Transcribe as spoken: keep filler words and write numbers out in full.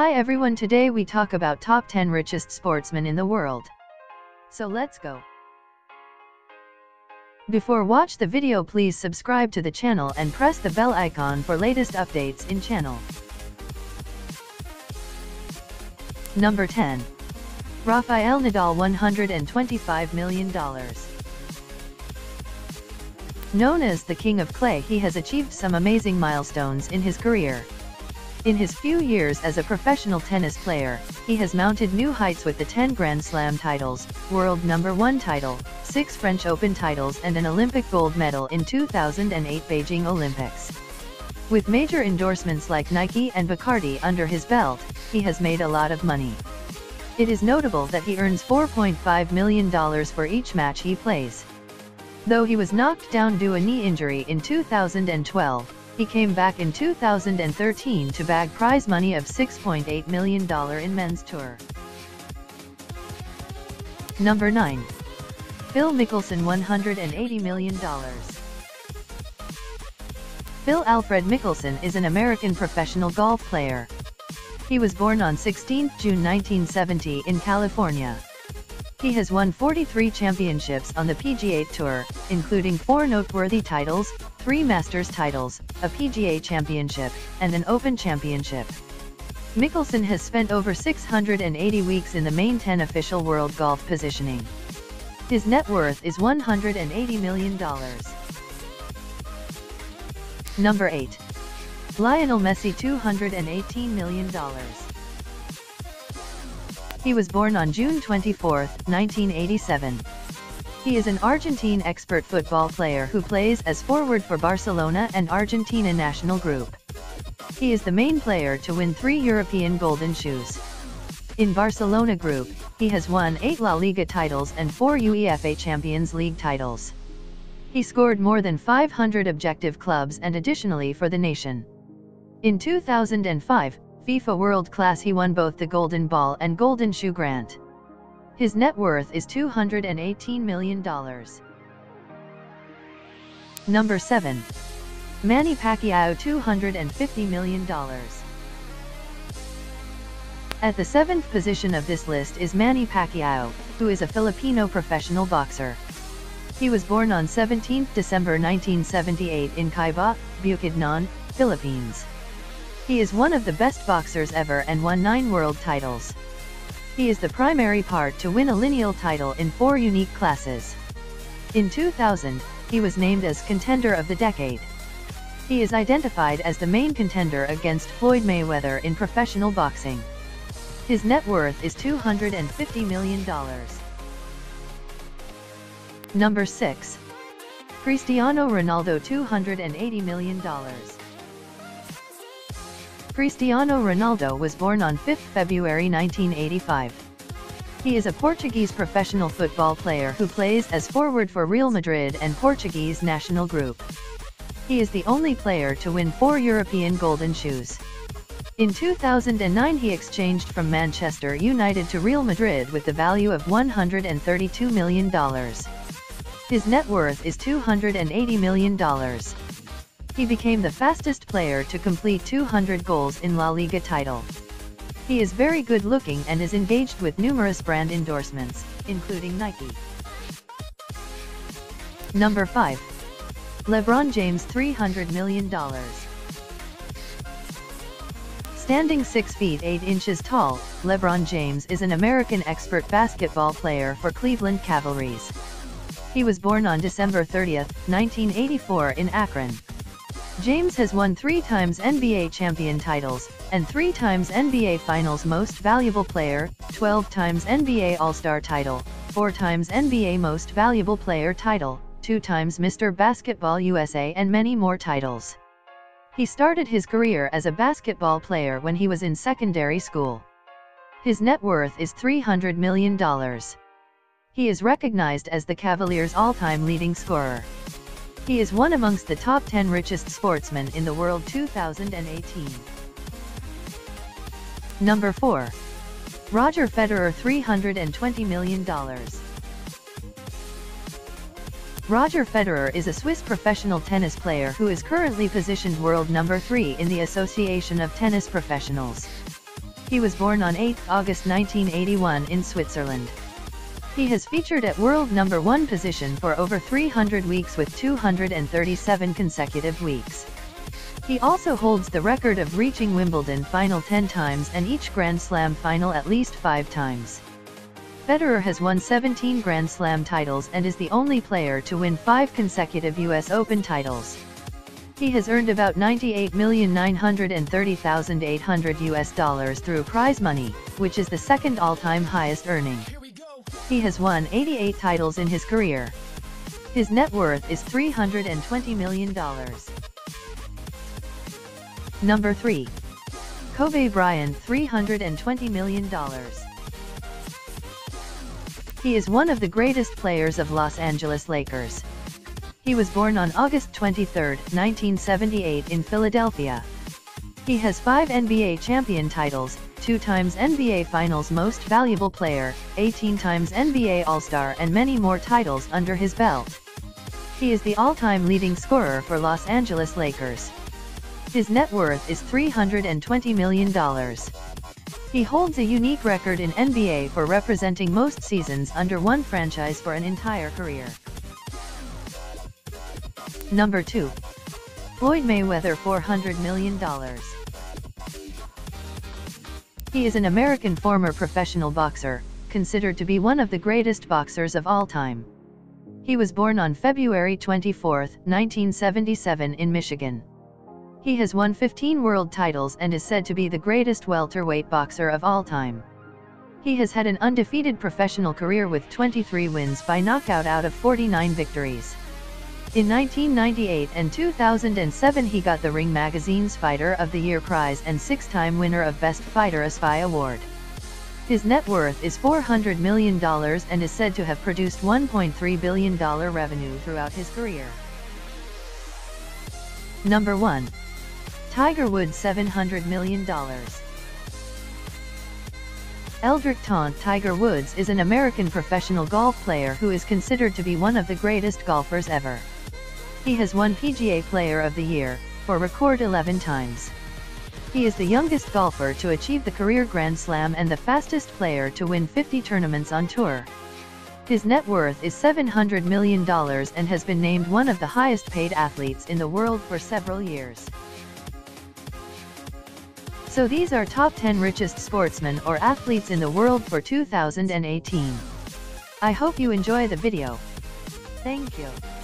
Hi everyone, today we talk about top ten richest sportsmen in the world. So let's go. Before watch the video, please subscribe to the channel and press the bell icon for latest updates in channel. Number ten. Rafael Nadal, one hundred twenty-five million dollars. Known as the King of Clay, he has achieved some amazing milestones in his career. In his few years as a professional tennis player, he has mounted new heights with the ten Grand Slam titles, world number one title, six French Open titles and an Olympic gold medal in two thousand eight Beijing Olympics. With major endorsements like Nike and Bacardi under his belt, he has made a lot of money. It is notable that he earns four point five million dollars for each match he plays. Though he was knocked down due to a knee injury in two thousand twelve, he came back in two thousand thirteen to bag prize money of six point eight million dollars in men's tour. Number nine. Phil Mickelson, one hundred eighty million dollars. Phil Alfred Mickelson is an American professional golf player. He was born on sixteenth June nineteen seventy in California. He has won forty-three championships on the P G A Tour, including four noteworthy titles, three Masters titles, a P G A Championship, and an Open Championship. Mickelson has spent over six hundred eighty weeks in the main ten official world golf positioning. His net worth is one hundred eighty million dollars. Number eight. Lionel Messi, two hundred eighteen million dollars. He was born on June twenty-fourth, nineteen eighty-seven. He is an Argentine expert football player who plays as forward for Barcelona and Argentina national group. He is the main player to win three European golden shoes. In Barcelona group, he has won eight La Liga titles and four UEFA Champions League titles. He scored more than five hundred objective clubs and additionally for the nation. In two thousand five, FIFA World Class, he won both the Golden Ball and Golden Shoe grant. His net worth is two hundred eighteen million dollars. Number seven. Manny Pacquiao, two hundred fifty million dollars. At the seventh position of this list is Manny Pacquiao, who is a Filipino professional boxer. He was born on seventeenth December nineteen seventy-eight in Kibawe, Bukidnon, Philippines. He is one of the best boxers ever and won nine world titles. He is the primary part to win a lineal title in four unique classes. In two thousand, he was named as Contender of the Decade. He is identified as the main contender against Floyd Mayweather in professional boxing. His net worth is two hundred fifty million dollars. Number six. Cristiano Ronaldo, two hundred eighty million dollars. Cristiano Ronaldo was born on fifth February nineteen eighty-five. He is a Portuguese professional football player who plays as forward for Real Madrid and Portuguese national group. He is the only player to win four European golden shoes. In two thousand nine, he exchanged from Manchester United to Real Madrid with the value of one hundred thirty-two million dollars. His net worth is two hundred eighty million dollars. He became the fastest player to complete two hundred goals in La Liga title. He is very good looking and is engaged with numerous brand endorsements, including Nike. Number five. LeBron James, three hundred million dollars. Standing six feet eight inches tall, LeBron James is an American expert basketball player for Cleveland Cavaliers. He was born on December thirtieth, nineteen eighty-four in Akron. James has won three times N B A champion titles, and three times N B A Finals Most Valuable Player, twelve times N B A All-Star title, four times N B A Most Valuable Player title, two times Mister Basketball U S A and many more titles. He started his career as a basketball player when he was in secondary school. His net worth is three hundred million dollars. He is recognized as the Cavaliers' all-time leading scorer. He is one amongst the top ten richest sportsmen in the world two thousand eighteen. Number four. Roger Federer, three hundred twenty million dollars. Roger Federer is a Swiss professional tennis player who is currently positioned world number three in the Association of Tennis Professionals. He was born on the eighth of August nineteen eighty-one in Switzerland. He has featured at world number one position for over three hundred weeks with two hundred thirty-seven consecutive weeks. He also holds the record of reaching Wimbledon final ten times and each Grand Slam final at least five times. Federer has won seventeen Grand Slam titles and is the only player to win five consecutive U S Open titles. He has earned about ninety-eight million nine hundred thirty thousand eight hundred U S dollars through prize money, which is the second all-time highest earning. He has won eighty-eight titles in his career. His net worth is three hundred twenty million dollars. Number three. Kobe Bryant, three hundred twenty million dollars. He is one of the greatest players of Los Angeles Lakers. He was born on August twenty-third nineteen seventy-eight in Philadelphia. He has five N B A champion titles, two times N B A Finals Most Valuable Player, eighteen times N B A All-Star and many more titles under his belt. He is the all-time leading scorer for Los Angeles Lakers. His net worth is three hundred twenty million dollars. He holds a unique record in N B A for representing most seasons under one franchise for an entire career. Number two. Floyd Mayweather, four hundred million dollars. He is an American former professional boxer, considered to be one of the greatest boxers of all time. He was born on February twenty-fourth nineteen seventy-seven in Michigan. He has won fifteen world titles and is said to be the greatest welterweight boxer of all time. He has had an undefeated professional career with twenty-three wins by knockout out of forty-nine victories. In nineteen ninety-eight and two thousand seven he got the Ring Magazine's Fighter of the Year prize and six-time winner of Best Fighter A S P Y award. His net worth is four hundred million dollars and is said to have produced one point three billion dollars revenue throughout his career. Number one. Tiger Woods, seven hundred million dollars. Eldrick Tiger Woods is an American professional golf player who is considered to be one of the greatest golfers ever. He has won P G A Player of the Year, for record eleven times. He is the youngest golfer to achieve the career Grand Slam and the fastest player to win fifty tournaments on tour. His net worth is seven hundred million dollars and has been named one of the highest paid athletes in the world for several years. So these are top ten richest sportsmen or athletes in the world for two thousand eighteen. I hope you enjoy the video. Thank you.